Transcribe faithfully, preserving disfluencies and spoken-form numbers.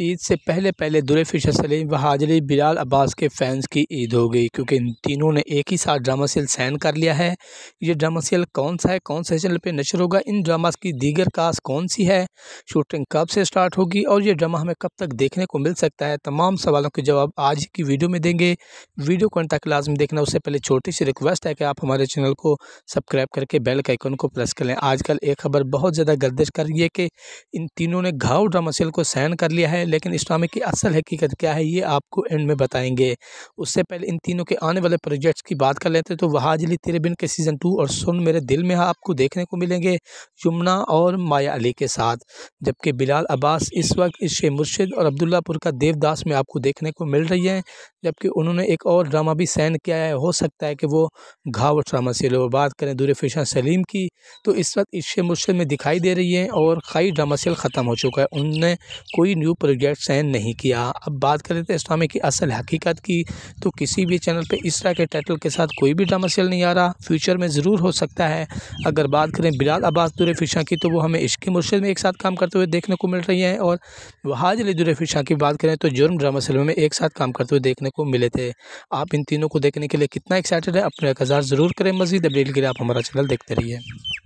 ईद से पहले पहले दुर-ए-फिशन सलीम वहाज अली बिलाल अब्बास के फैंस की ईद हो गई, क्योंकि इन तीनों ने एक ही साथ ड्रामा सीरियल साइन कर लिया है। ये ड्रामा सीरियल कौन सा है, कौन से चैनल पे नशर होगा, इन ड्रामास की दीगर कास्ट कौन सी है, शूटिंग कब से स्टार्ट होगी और ये ड्रामा हमें कब तक देखने को मिल सकता है, तमाम सवालों के जवाब आज की वीडियो में देंगे। वीडियो को अंत तक लाज़मी देखना। उससे पहले छोटी सी रिक्वेस्ट है कि आप हमारे चैनल को सब्सक्राइब करके बेल के आइकन को प्रेस कर लें। आजकल एक खबर बहुत ज़्यादा गर्दिश कर रही है कि इन तीनों ने घाव ड्रामा सीरियल को साइन कर लिया है, लेकिन इस ड्रामे की असल हकीकत क्या है ये आपको एंड में बताएंगे। उससे पहले इन तीनों के आने वाले प्रोजेक्ट्स की बात कर लेते हैं तो वहाज अली तेरे बिन के सीज़न टू और सुन मेरे दिल में आपको देखने को मिलेंगे युमना और माया अली के साथ, जबकि बिलाल अब्बास इस वक्त इश्क़-ए-मुर्शद और अब्दुल्लापुर का देवदास में आपको देखने को मिल रही है, जबकि उन्होंने एक और ड्रामा भी साइन किया है, हो सकता है कि वो घाव ड्रामा सीरियल हो। बात करें दुर-ए-फिशां सलीम की तो इस वक्त इश्क़-ए-मुर्शद में दिखाई दे रही हैं और खाई ड्रामा सीरियल ख़त्म हो चुका है, उनने कोई न्यू प्रोजेक्ट साइन नहीं किया। अब बात करें तो इस ड्रामे की असल हकीकत की तो किसी भी चैनल पे इस तरह के टाइटल के साथ कोई भी ड्रामा सीरियल नहीं आ रहा, फ्यूचर में ज़रूर हो सकता है। अगर बात करें बिलाल अब्बास दुर-ए-फिशां की तो वो हमें इश्क़-ए-मुर्शद में एक साथ काम करते हुए देखने को मिल रही हैं, और वहाज अली दुर-ए-फिशां की बात करें तो जुर्म ड्रामा सीरियल में एक साथ काम करते हुए देखने को मिले थे। आप इन तीनों को देखने के लिए कितना एक्साइटेड है, अपने एक हज़ार ज़रूर करें। मज़ीद अपडेट के लिए आप हमारा चैनल देखते रहिए।